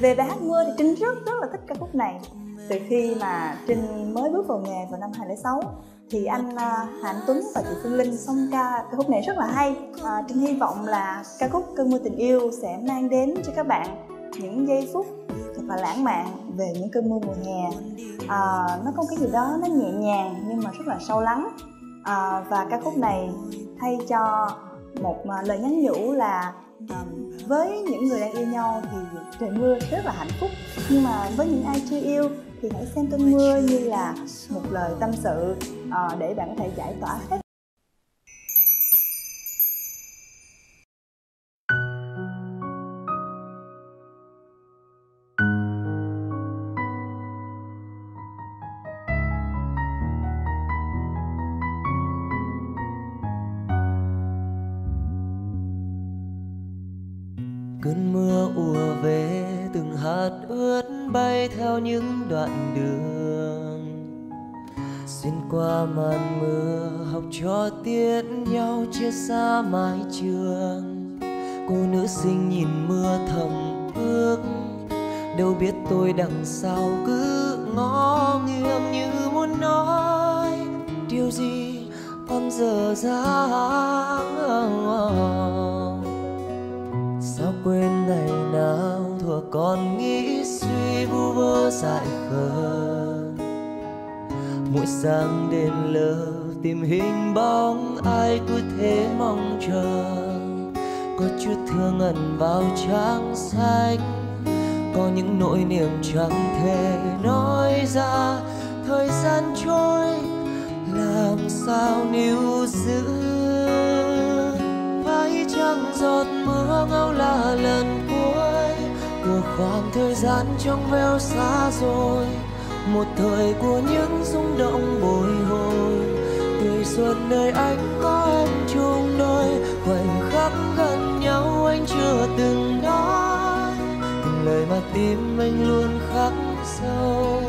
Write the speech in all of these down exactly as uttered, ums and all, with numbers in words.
Về bài hát Mưa thì Trinh rất rất là thích ca khúc này. Từ khi mà Trinh mới bước vào nghề vào năm hai không không sáu thì anh Hạnh Tuấn và chị Phương Linh song ca ca khúc này rất là hay. à, Trinh hy vọng là ca khúc Cơn Mưa Tình Yêu sẽ mang đến cho các bạn những giây phút thật là lãng mạn về những cơn mưa mùa hè. à, Nó có cái gì đó nó nhẹ nhàng nhưng mà rất là sâu lắng. à, Và ca khúc này thay cho một lời nhắn nhủ là à, với những người đang yêu nhau thì trời mưa rất là hạnh phúc, nhưng mà với những ai chưa yêu thì hãy xem cơn mưa như là một lời tâm sự à, để bạn có thể giải tỏa hết. Cơn mưa ùa về, từng hạt ướt bay theo những đoạn đường. Xuyên qua màn mưa, học trò tiễn nhau chia xa mái trường. Cô nữ sinh nhìn mưa thầm ước, đâu biết tôi đằng sau cứ ngó nghiêng như muốn nói điều gì con dở dang. Sao quên ngày nào thuở còn nghĩ suy vu vơ dại khờ. Mỗi sáng đêm lờ tìm hình bóng ai cứ thế mong chờ. Có chút thương ẩn vào trang sách, có những nỗi niềm chẳng thể nói ra. Thời gian trôi làm sao níu giữ, phải chăng giọt mưa ngâu là lần cuối của khoảng thời gian trong veo xa rồi. Một thời của những rung động bồi hồi, tuổi xuân nơi anh có em chung đôi. Khoảnh khắc gần nhau anh chưa từng nói, từng lời mà tim anh luôn khắc sâu.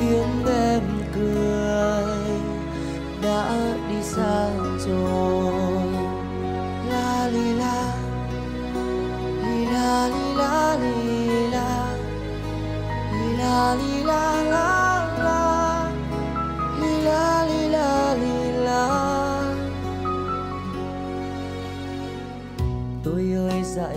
Tiếng em cười đã đi xa rồi. La li la, li la li la li la, li la li la la la, li la li la li la. Tôi ơi dại